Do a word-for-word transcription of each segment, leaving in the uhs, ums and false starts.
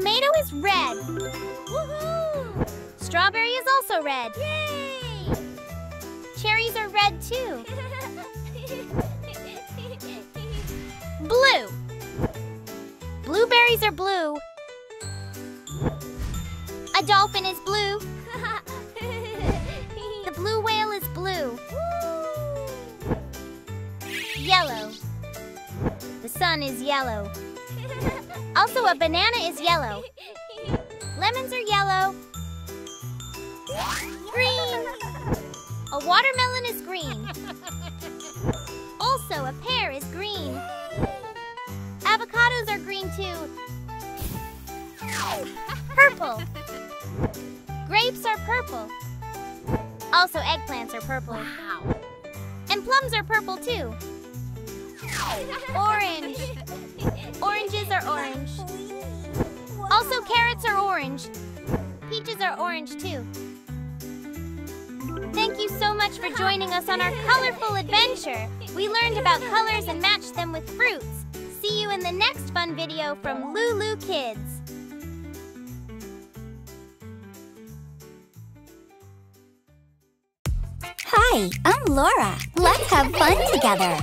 Tomato is red. Woohoo! Strawberry is also red. Yay! Cherries are red too. Blue. Blueberries are blue. A dolphin is blue. The blue whale is blue. Yellow. The sun is yellow. Also, a banana is yellow. Lemons are yellow. Green. A watermelon is green. Also, a pear is green. Avocados are green too. Purple. Grapes are purple. Also, eggplants are purple. Wow. And plums are purple too. Orange. Oranges are orange. Wow. Also, carrots are orange. Peaches are orange too. Thank you so much for joining us on our colorful adventure. We learned about colors and matched them with fruits. See you in the next fun video from LooLoo Kids. Hi, I'm Laura. Let's have fun together.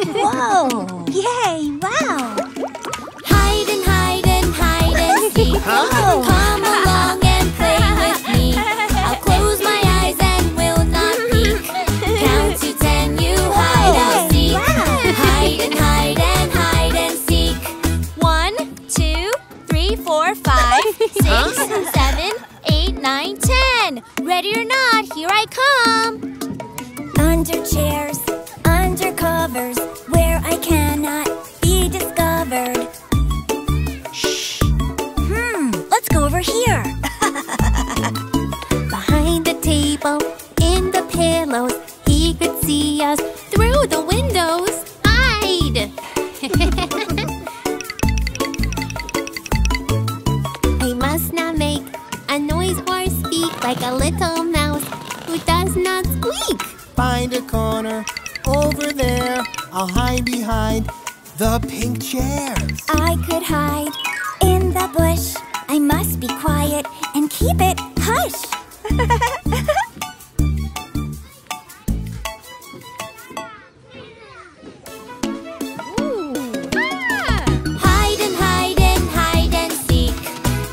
Whoa! Yay! Wow! Hide and hide and hide and seek. Oh. Come along and play with me. I'll close my eyes and will not peek. Count to ten, you hide and seek. Hide and hide and hide and seek. One, two, three, four, five, six, seven, eight, nine, ten. Ready or not, here I come. Under chairs. Under covers, where I cannot be discovered. Shh. Hmm, let's go over here. Behind the table, in the pillows, he could see us through the windows. Hide! I must not make a noise or speak like a little mouse who does not squeak. Find a corner. Over there, I'll hide behind the pink chairs. I could hide in the bush. I must be quiet and keep it hush. Hide and hide and hide and seek.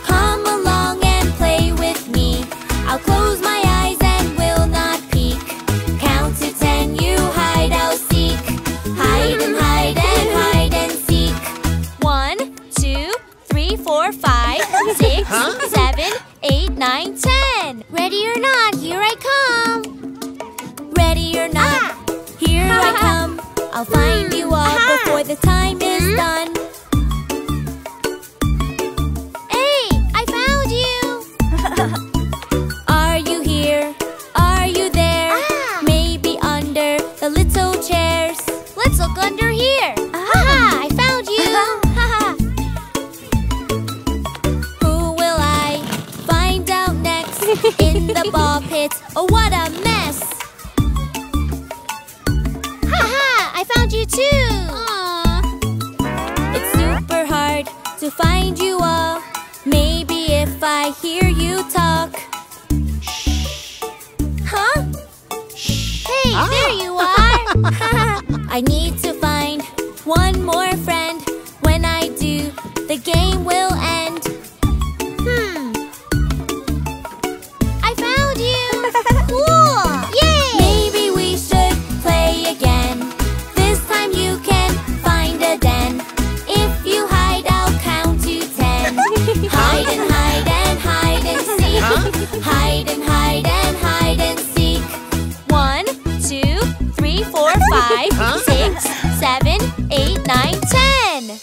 Come along and play with me. I'll close my eyes and will not peek. Count to ten, you hide. I'll seek. Hide and hide and hide and seek. One, two, three, four, five, six, huh? seven, eight, nine, ten. Ready or not, here I come. Ready or not, ah. here I come. I'll find you all Aha. before the time is mm-hmm. done. Hey, I found you. Are you here? Are you there? Ah. Maybe under the little chairs. Let's look under here. Aha! I found you. Who will I find out next? In the ball pit. Oh, what a mess! Haha! I found you too. Aww. It's super hard to find you all. Maybe if I hear you talk. Shh. Huh? Shh. Hey, ah. there you are. I need to find one more friend. When I do, the game will end. Hmm. I found you! Cool! Yay! Maybe we should play again. This time you can find a den. If you hide, I'll count to ten. Hide and hide and hide and seek. Huh? Hide and hide and hide and seek. One, two, three, four, five, huh? six, seven, eight, nine, ten.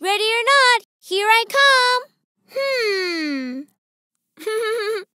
Ready or not, here I come.